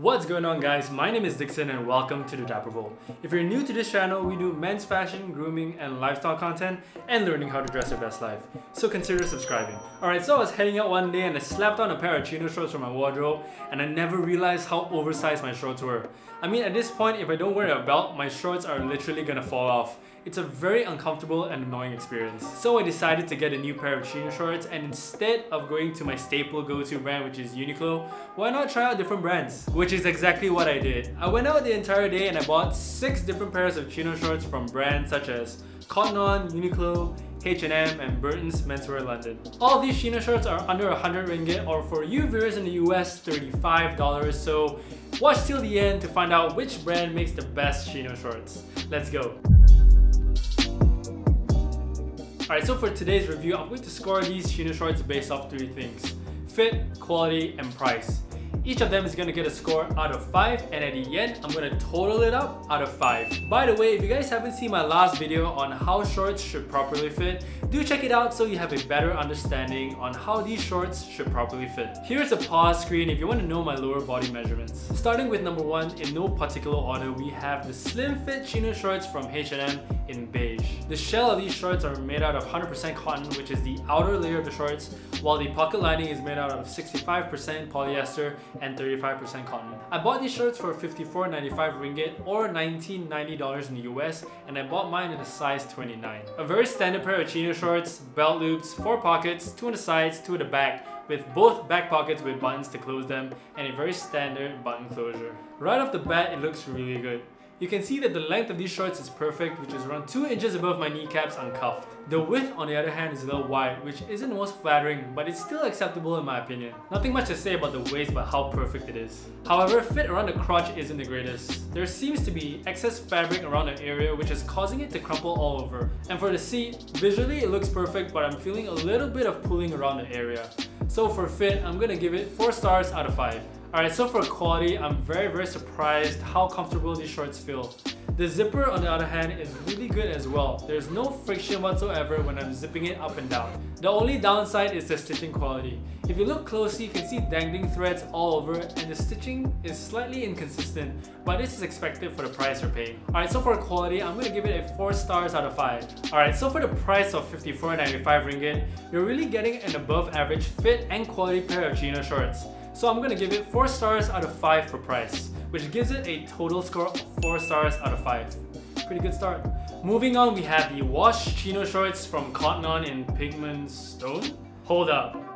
What's going on, guys? My name is Dixon and welcome to the Dapper Vault. If you're new to this channel, we do men's fashion, grooming and lifestyle content and learning how to dress your best life. So consider subscribing. Alright, so I was heading out one day and I slapped on a pair of chino shorts from my wardrobe and I never realized how oversized my shorts were. I mean, at this point, if I don't wear a belt, my shorts are literally gonna fall off. It's a very uncomfortable and annoying experience. So I decided to get a new pair of chino shorts, and instead of going to my staple go-to brand, which is Uniqlo, why not try out different brands? Which is exactly what I did. I went out the entire day and I bought 6 different pairs of chino shorts from brands such as Cotton On, Uniqlo, H&M and Burton's Menswear London. All these chino shorts are under 100 ringgit, or for you viewers in the US, $35. So watch till the end to find out which brand makes the best chino shorts. Let's go. Alright, so for today's review, I'm going to score these chino shorts based off 3 things: fit, quality, and price. Each of them is going to get a score out of 5, and at the end, I'm going to total it up out of 5. By the way, if you guys haven't seen my last video on how shorts should properly fit, do check it out so you have a better understanding on how these shorts should properly fit. Here's a pause screen if you want to know my lower body measurements. Starting with number 1, in no particular order, we have the slim fit chino shorts from H&M in beige. The shell of these shorts are made out of 100% cotton, which is the outer layer of the shorts, while the pocket lining is made out of 65% polyester and 35% cotton. I bought these shorts for 54.95 ringgit or $19.90 in the US, and I bought mine in a size 29. A very standard pair of chino shorts, belt loops, 4 pockets, 2 on the sides, 2 at the back, with both back pockets with buttons to close them, and a very standard button closure. Right off the bat, it looks really good. You can see that the length of these shorts is perfect, which is around 2 inches above my kneecaps uncuffed. The width, on the other hand, is a little wide, which isn't most flattering, but it's still acceptable in my opinion. Nothing much to say about the waist, but how perfect it is. However, fit around the crotch isn't the greatest. There seems to be excess fabric around the area, which is causing it to crumple all over. And for the seat, visually it looks perfect, but I'm feeling a little bit of pulling around the area. So for fit, I'm gonna give it 4 stars out of 5. Alright, so for quality, I'm very surprised how comfortable these shorts feel. The zipper, on the other hand, is really good as well. There's no friction whatsoever when I'm zipping it up and down. The only downside is the stitching quality. If you look closely, you can see dangling threads all over, and the stitching is slightly inconsistent, but this is expected for the price you're paying. Alright, so for quality, I'm gonna give it a 4 stars out of 5. Alright, so for the price of 54.95 ringgit, you're really getting an above average fit and quality pair of chino shorts. So I'm gonna give it 4 stars out of 5 for price, which gives it a total score of 4 stars out of 5. Pretty good start. Moving on, we have the washed chino shorts from Cotton On in Pigment Stone. Hold up.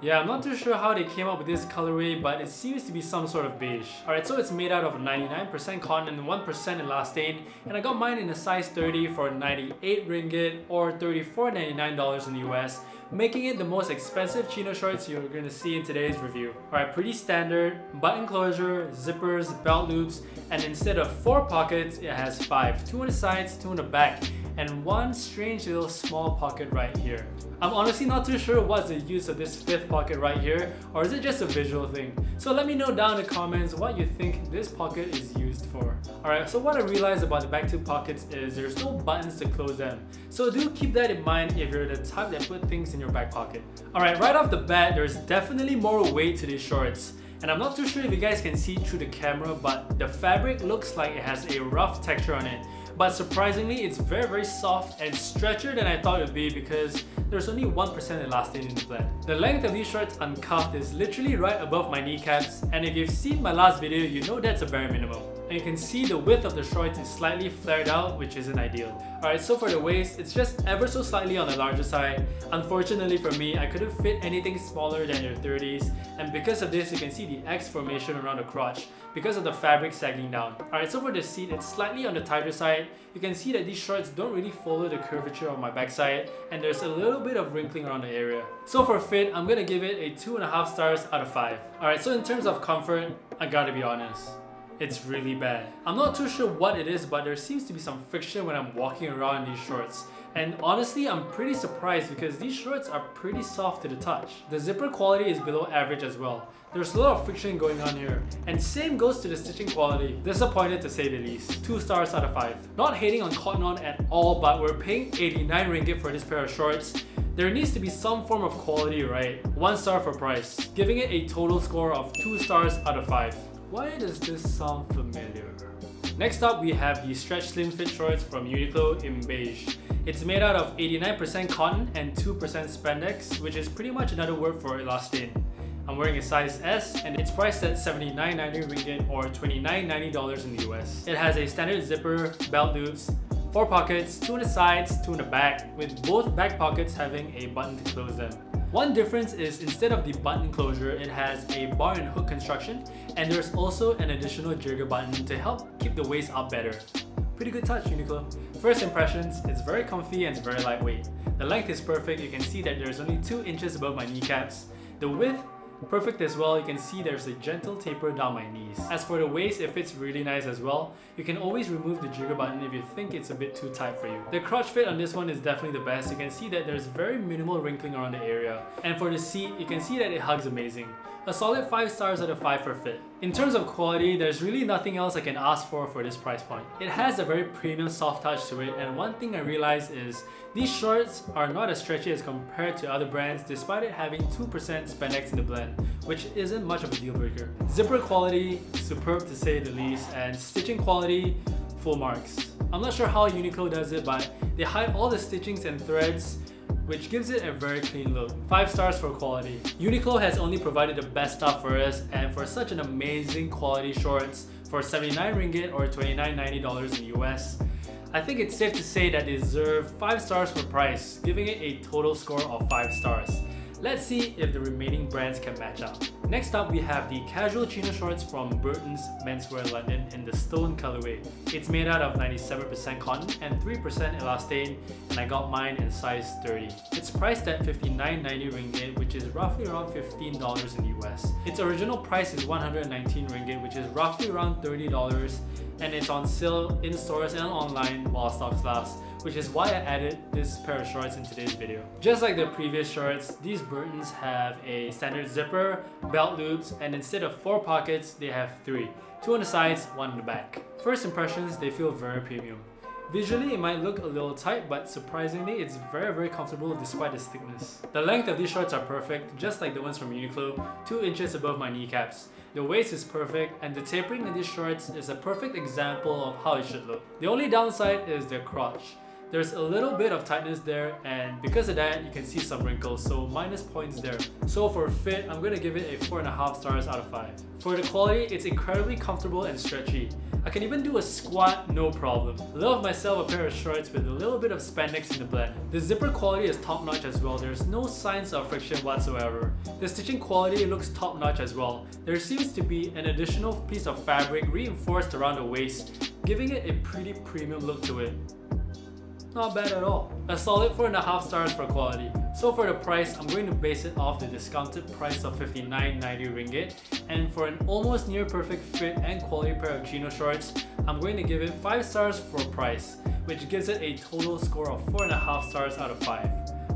Yeah, I'm not too sure how they came up with this colorway, but it seems to be some sort of beige. Alright, so it's made out of 99% cotton and 1% elastane, and I got mine in a size 30 for 98 ringgit or $34.99 in the US, making it the most expensive chino shorts you're gonna see in today's review. Alright, pretty standard, button closure, zippers, belt loops, and instead of 4 pockets, it has 5, 2 on the sides, 2 on the back, and 1 strange little small pocket right here. I'm honestly not too sure what's the use of this 5th pocket right here, or is it just a visual thing? So let me know down in the comments what you think this pocket is used for. Alright, so what I realized about the back 2 pockets is there's no buttons to close them. So do keep that in mind if you're the type that put things in your back pocket. Alright, right off the bat, there's definitely more weight to these shorts. And I'm not too sure if you guys can see through the camera, but the fabric looks like it has a rough texture on it. But surprisingly, it's very soft and stretchier than I thought it would be because there's only 1% elastane in the blend. The length of these shorts uncuffed is literally right above my kneecaps, and if you've seen my last video, you know that's a bare minimum. And you can see the width of the shorts is slightly flared out, which isn't ideal. Alright, so for the waist, it's just ever so slightly on the larger side. Unfortunately for me, I couldn't fit anything smaller than your 30s, and because of this, you can see the X formation around the crotch because of the fabric sagging down. Alright, so for the seat, it's slightly on the tighter side. You can see that these shorts don't really follow the curvature on my backside, and there's a little bit of wrinkling around the area. So for fit, I'm gonna give it a 2.5 stars out of 5. Alright, so in terms of comfort, I gotta be honest. It's really bad. I'm not too sure what it is, but there seems to be some friction when I'm walking around in these shorts. And honestly, I'm pretty surprised because these shorts are pretty soft to the touch. The zipper quality is below average as well. There's a lot of friction going on here. And same goes to the stitching quality. Disappointed to say the least. 2 stars out of 5. Not hating on Cotton On at all, but we're paying 89 ringgit for this pair of shorts. There needs to be some form of quality, right? 1 star for price. Giving it a total score of 2 stars out of 5. Why does this sound familiar? Next up, we have the Stretch Slim Fit Shorts from Uniqlo in beige. It's made out of 89% cotton and 2% spandex, which is pretty much another word for elastane. I'm wearing a size S and it's priced at 79.90 ringgit or $29.90 in the US. It has a standard zipper, belt loops, 4 pockets, 2 on the sides, 2 in the back, with both back pockets having a button to close them. One difference is instead of the button closure, it has a bar and hook construction, and there's also an additional jigger button to help keep the waist up better. Pretty good touch, Uniqlo. First impressions, it's very comfy and it's very lightweight. The length is perfect, you can see that there's only 2 inches above my kneecaps. The width, perfect as well, you can see there's a gentle taper down my knees. As for the waist, it fits really nice as well. You can always remove the jigger button if you think it's a bit too tight for you. The crotch fit on this one is definitely the best. You can see that there's very minimal wrinkling around the area. And for the seat, you can see that it hugs amazing. A solid 5 stars out of 5 for fit. In terms of quality, there's really nothing else I can ask for this price point. It has a very premium soft touch to it, and one thing I realized is these shorts are not as stretchy as compared to other brands despite it having 2% spandex in the blend, which isn't much of a deal breaker. Zipper quality, superb to say the least, and stitching quality, full marks. I'm not sure how Uniqlo does it, but they hide all the stitchings and threads, which gives it a very clean look. 5 stars for quality. Uniqlo has only provided the best stuff for us, and for such an amazing quality shorts for 79 ringgit or $29.90 in the US, I think it's safe to say that they deserve 5 stars for price, giving it a total score of 5 stars. Let's see if the remaining brands can match up. Next up, we have the casual chino shorts from Burton's Menswear London in the Stone colorway. It's made out of 97% cotton and 3% elastane, and I got mine in size 30. It's priced at 59.90 ringgit, which is roughly around $15 in the US. Its original price is 119 ringgit, which is roughly around $30, and it's on sale in stores and online while stocks last, which is why I added this pair of shorts in today's video. Just like the previous shorts, these Burton's have a standard zipper, belt loops, and instead of 4 pockets, they have 3. 2 on the sides, 1 in the back. First impressions, they feel very premium. Visually, it might look a little tight, but surprisingly, it's very comfortable despite its thickness. The length of these shorts are perfect, just like the ones from Uniqlo, 2 inches above my kneecaps. The waist is perfect, and the tapering in these shorts is a perfect example of how it should look. The only downside is their crotch. There's a little bit of tightness there, and because of that, you can see some wrinkles, so minus points there. So for fit, I'm gonna give it a 4.5 stars out of 5. For the quality, it's incredibly comfortable and stretchy. I can even do a squat, no problem. Love myself a pair of shorts with a little bit of spandex in the blend. The zipper quality is top-notch as well. There's no signs of friction whatsoever. The stitching quality looks top-notch as well. There seems to be an additional piece of fabric reinforced around the waist, giving it a pretty premium look to it. Not bad at all. A solid 4.5 stars for quality. So for the price, I'm going to base it off the discounted price of 59.90 ringgit, and for an almost near perfect fit and quality pair of chino shorts, I'm going to give it 5 stars for price, which gives it a total score of 4.5 stars out of 5.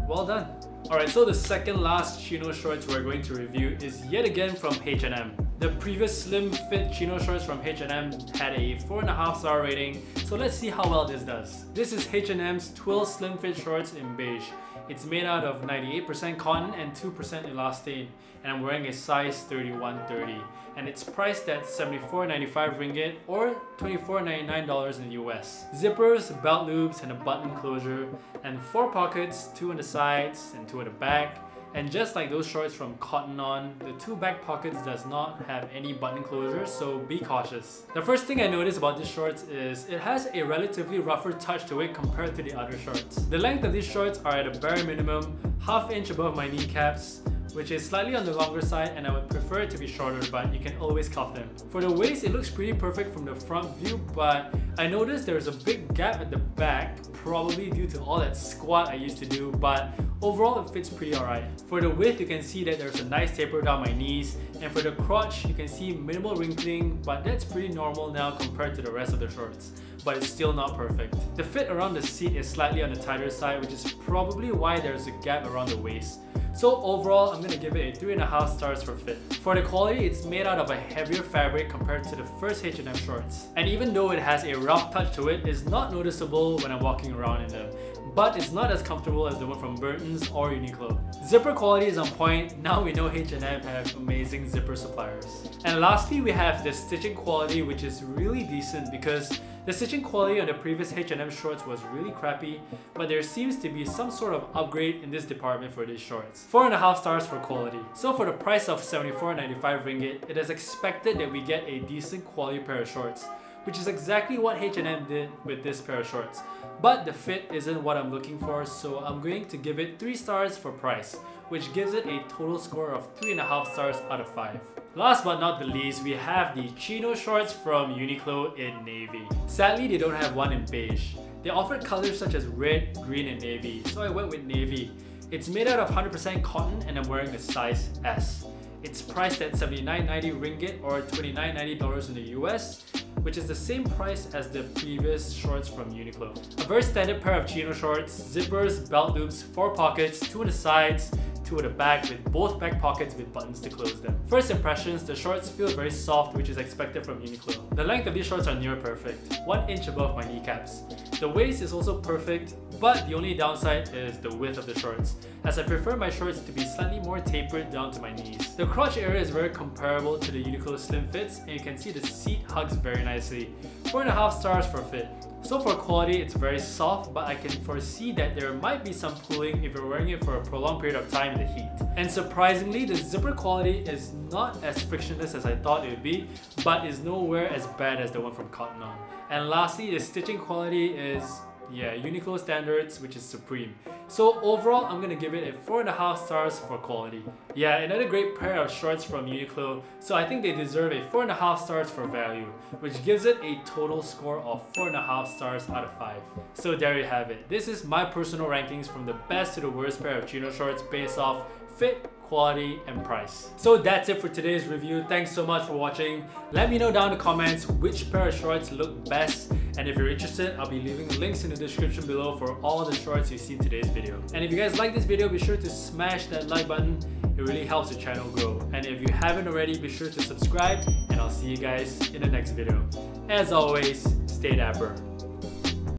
Well done. Alright, so the second last chino shorts we're going to review is yet again from H&M. The previous slim fit chino shorts from H&M had a 4.5 star rating, so let's see how well this does. This is H&M's twill slim fit shorts in beige. It's made out of 98% cotton and 2% elastane, and I'm wearing a size 3130, and it's priced at 74.95 ringgit or $24.99 in the US. Zippers, belt loops, and a button closure, and 4 pockets, 2 on the sides and 2 in the back. And just like those shorts from Cotton On, the 2 back pockets does not have any button closure, so be cautious. The first thing I noticed about these shorts is it has a relatively rougher touch to it compared to the other shorts. The length of these shorts are at a bare minimum, ½ inch above my kneecaps, which is slightly on the longer side, and I would prefer it to be shorter, but you can always cuff them. For the waist, it looks pretty perfect from the front view, but I noticed there's a big gap at the back, probably due to all that squat I used to do, but overall it fits pretty alright. For the width, you can see that there's a nice taper down my knees, and for the crotch, you can see minimal wrinkling, but that's pretty normal now compared to the rest of the shorts, but it's still not perfect. The fit around the seat is slightly on the tighter side, which is probably why there's a gap around the waist. So overall, I'm gonna give it a 3.5 stars for fit. For the quality, it's made out of a heavier fabric compared to the first H&M shorts. And even though it has a rough touch to it, it's not noticeable when I'm walking around in them. But it's not as comfortable as the one from Burton's or Uniqlo. Zipper quality is on point. Now we know H&M have amazing zipper suppliers. And lastly, we have the stitching quality, which is really decent because the stitching quality on the previous H&M shorts was really crappy, but there seems to be some sort of upgrade in this department for these shorts. 4.5 stars for quality. So for the price of 74.95 ringgit, it is expected that we get a decent quality pair of shorts, which is exactly what H&M did with this pair of shorts. But the fit isn't what I'm looking for, so I'm going to give it 3 stars for price, which gives it a total score of 3.5 stars out of 5. Last but not the least, we have the chino shorts from Uniqlo in navy. Sadly, they don't have one in beige. They offered colors such as red, green and navy, so I went with navy. It's made out of 100% cotton and I'm wearing a size S. It's priced at 79.90 ringgit or $29.90 in the US, which is the same price as the previous shorts from Uniqlo. A very standard pair of chino shorts, zippers, belt loops, 4 pockets, 2 on the sides, 2 at the back, with both back pockets with buttons to close them. First impressions, the shorts feel very soft, which is expected from Uniqlo. The length of these shorts are near perfect, 1 inch above my kneecaps. The waist is also perfect, but the only downside is the width of the shorts, as I prefer my shorts to be slightly more tapered down to my knees. The crotch area is very comparable to the Uniqlo slim fits, and you can see the seat hugs very nicely. 4.5 stars for fit. So for quality, it's very soft, but I can foresee that there might be some pooling if you're wearing it for a prolonged period of time in the heat. And surprisingly, the zipper quality is not as frictionless as I thought it would be, but is nowhere as bad as the one from Cotton On. And lastly, the stitching quality is, yeah, Uniqlo standards, which is supreme. So overall, I'm gonna give it a 4.5 stars for quality. Yeah, another great pair of shorts from Uniqlo, so I think they deserve a 4.5 stars for value, which gives it a total score of 4.5 stars out of 5. So there you have it. This is my personal rankings from the best to the worst pair of chino shorts based off fit, quality and price. So that's it for today's review. Thanks so much for watching. Let me know down in the comments which pair of shorts look best, and if you're interested, I'll be leaving links in the description below for all the shorts you see in today's video. And if you guys like this video, be sure to smash that like button. It really helps the channel grow. And if you haven't already, be sure to subscribe, and I'll see you guys in the next video. As always, stay dapper.